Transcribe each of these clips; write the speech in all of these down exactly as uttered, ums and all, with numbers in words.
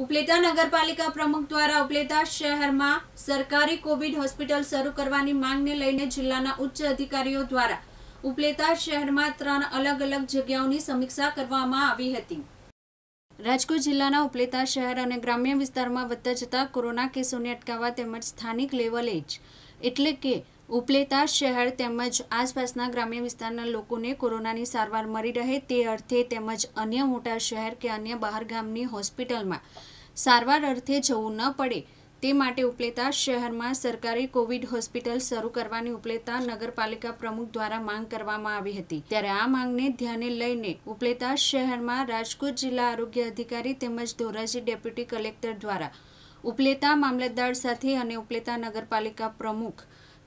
उपलेटा नगरपालिका प्रमुख द्वारा उपलेटा शहर में सरकारी कोविड होस्पिटल शुरू करवानी मांग ने लईने जिल्लाना उच्च अधिकारीओ द्वारा उपलेटा शहर में त्रण अलग अलग जग्याओनी समीक्षा करवामां आवी हती। राजकोट जिल्लाना उपलेटा शहर और ग्राम्य विस्तार में वधता जता कोरोना केसोने अटकाववा तेमज स्थानिक लेवले ज एटले के उपलेटा शहर तेमज आसपासना ग्राम्य विस्तारना लोकोने कोरोनानी सारवार मळी रहे ते अर्थे तेमज अन्य मोटा शहर के अन्य बहारगामनी होस्पिटलमां सारवार अर्थे जवू न पड़े ते माटे उपलेटा शहर में सरकारी कोविड होस्पिटल शुरू करवानी उपलेटा नगरपालिका प्रमुख द्वारा मांग करवामां आवी हती। त्यारे आ मांगने ध्याने लईने उपलेटा शहर में राजकोट जिला आरोग्य अधिकारी तेमज धोराजी डेप्यूटी कलेक्टर द्वारा उपलेटा मामलतदार साथे अने उपलेटा नगरपालिका प्रमुख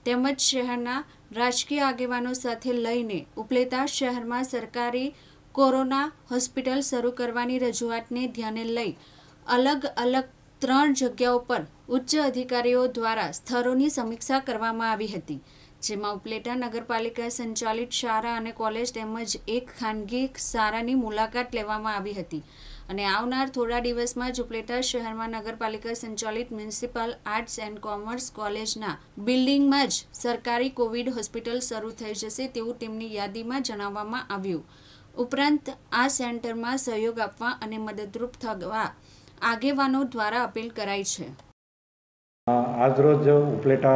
तेमज शहरना राजकीय आगेवानो साथे लईने उपलेटा शहर में सरकारी कोरोना होस्पिटल शुरू करवानी रजूआतने ध्याने लई अलग अलग त्रण जग्याओ पर उच्च अधिकारीओ द्वारा स्थळोनी समीक्षा करवामां आवी हती, जेमां उपलेटा नगरपालिका संचालित शाळा अने कॉलेज तेमज एक खानगी शाळानी मुलाकात लेवामां आवी हती अने आवनार थोड़ा दिवसमां ज उपलेटा शहरमां नगरपालिका संचालित म्युनिसिपल आर्ट्स एंड कॉमर्स कॉलेजना बिल्डिंगमां ज सरकारी कोविड होस्पिटल शरू थई जशे तेवुं तेमनी यादीमां जणाववामां आव्युं। उपरांत आ सेंटरमां सहयोग आपवा अने मददरूप थवा आगेवानों द्वारा अपील कराई छे। आज रोज उपलेटा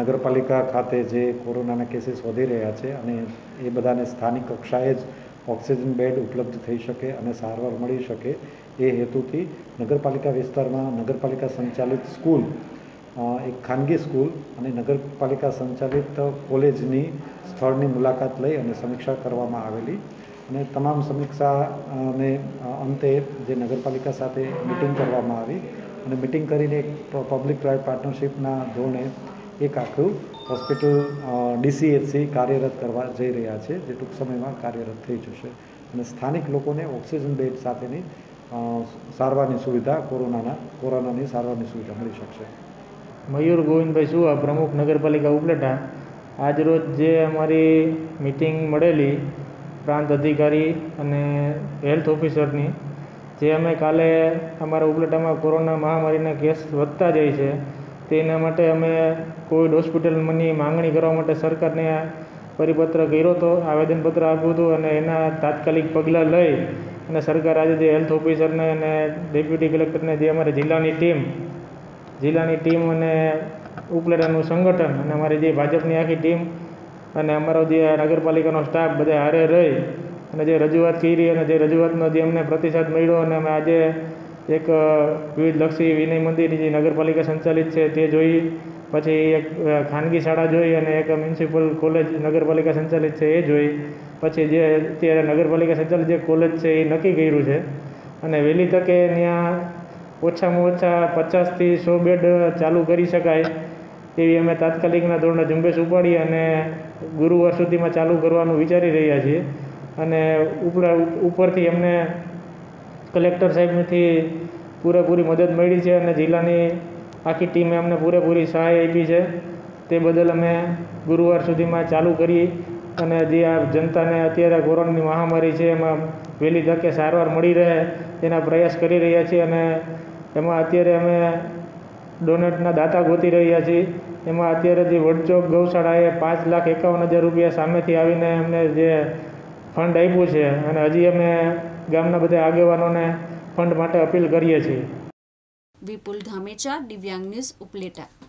नगरपालिका खाते जे कोरोना केसेस वधी रह्या छे अने ए बधाने स्थानिक कक्षाए ज ऑक्सिजन बेड उपलब्ध थई शके अने सारवार मळी शके ए हेतुथी नगरपालिका विस्तारमां नगरपालिका संचालित स्कूल एक खानगी स्कूल अने नगरपालिका संचालित कॉलेजनी स्थळनी मुलाकात लई अने समीक्षा करवामां आवेली ने तमाम समीक्षा ने अंते जे नगरपालिका साथे मीटिंग करवामां आवी अने मीटिंग करीने पब्लिक प्राइवेट पार्टनरशिपना धोरणे एक आखू हॉस्पिटल डीसीएचसी कार्यरत करवा जई रह्या छे जे टूंक समयमां कार्यरत थई जशे अने स्थानिक लोकोने ऑक्सिजन बेड साथेनी सारवारनी सुविधा कोरोनाना कोरोनानी सारवारनी सुविधा मळी शकशे। मयूर गोविंद भाई सुवा प्रमुख नगरपालिका उपलेटा आज रोज जे अमारी मीटिंग मळेली प्रांत अधिकारी अने हेल्थ ऑफिसरनी जे अमे काले अमारा उपलेटा में कोरोना महामारीना केस वधता जाय छे तेना माटे अमे कोविड होस्पिटलनी मांगणी करवा माटे सरकारने परिपत्र कर्यो तो आवेदनपत्र आप्युं हतुं अने एना तात्कालिक पगलां लई अने सरकार आज जे हेल्थ ऑफिसरने अने डेप्यूटी कलेक्टरने जे अमारी जिल्लानी टीम जिल्लानी टीम अने उपलेटानुं संगठन अने अमारी जे भाजपनी आखी टीम अने अमरा जे नगरपालिका स्टाफ बधा हारे रही अने जे रजूआत करी अने जे रजूआतनो जे अमने प्रतिसाद मळ्यो अने अमे आजे एक विविधलक्षी विनय मंदिर जे नगरपालिका संचालित छे ते जोई पछी एक खानगी शाळा जोई अने एक म्युनिसिपल कॉलेज नगरपालिका संचालित छे ए जोई पछी जे अत्यारे नगरपालिका संचालित जे कॉलेज छे ए नक्की कर्युं छे अने वहेली तके न्या ओछामां ओछा पचास थी सौ बेड चालू करी शकाय तेवी अमे तात्कालिकना धोरणे झुंबेश उपाड़ी अने गुरुवार सुधी में चालू करवानुं विचारी रह्या छीए अने उपरा उपरथी अमने कलेक्टर साहेबथी पूरेपूरी मदद मळी छे अने जिल्लानी आखी टीमे अमने पूरेपूरी सहाय आपी छे ते बदल अमे गुरुवार सुधी में चालू करी अने जे आ जनताने अत्यारे कोरोनानी महामारी छे एमां वहेली तके सारवार मळी रहे तेना प्रयास करी रह्या छीए अने एमां अत्यारे अमे डोनेटना दाता गोती रह्या छीए एम अत्यारे जे वडचोक गौशाळाए पांच लाख एकावन हज़ार रुपया सामेथी आवीने अमने जे फंड आप्युं छे अने हजी अमे गामना बधा आगेवानोने फंड माटे अपील करीए छीए। विपुल धामेचा, दिव्यांग न्यूज़, उपलेटा।